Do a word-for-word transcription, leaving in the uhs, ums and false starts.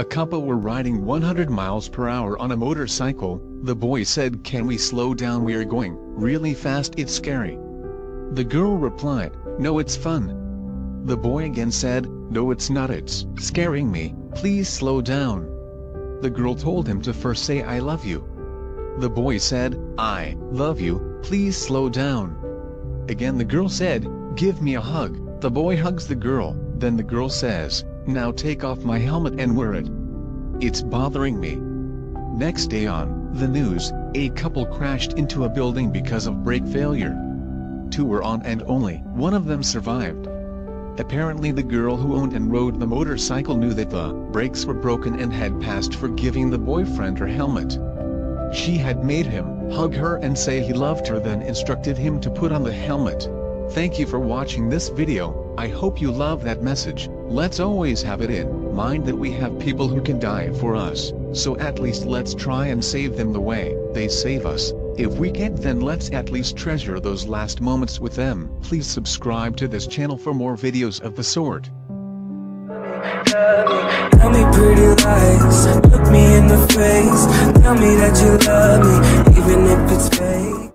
A couple were riding one hundred miles per hour on a motorcycle. The boy said, "Can we slow down? We are going really fast. It's scary." The girl replied, "No, it's fun." The boy again said, "No, it's not. It's scaring me. Please slow down." The girl told him to first say "I love you." The boy said, "I love you. Please slow down." Again the girl said, "Give me a hug." The boy hugs the girl. Then the girl says, "Now take off my helmet and wear it. It's bothering me." Next day on the news, a couple crashed into a building because of brake failure. Two were on and only one of them survived. Apparently the girl who owned and rode the motorcycle knew that the brakes were broken and had passed for giving the boyfriend her helmet. She had made him hug her and say he loved her, then instructed him to put on the helmet. Thank you for watching this video. I hope you love that message. Let's always have it in mind that we have people who can die for us, so at least let's try and save them the way they save us. If we can't, then let's at least treasure those last moments with them. Please subscribe to this channel for more videos of the sort. Tell me pretty lies, look me in the face, tell me that you love me, even if it's fake.